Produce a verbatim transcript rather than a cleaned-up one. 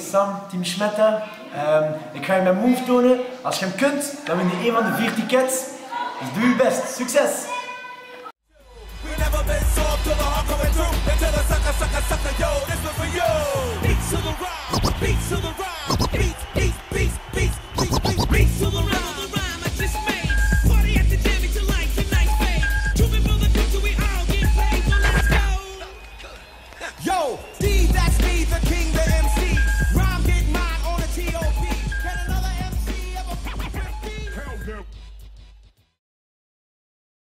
Sam, Team Schmetta. Um, ik ga je mijn move tonen. Als je hem kunt, dan win je een van de vier tickets. Dus doe je best. Succes! Yo!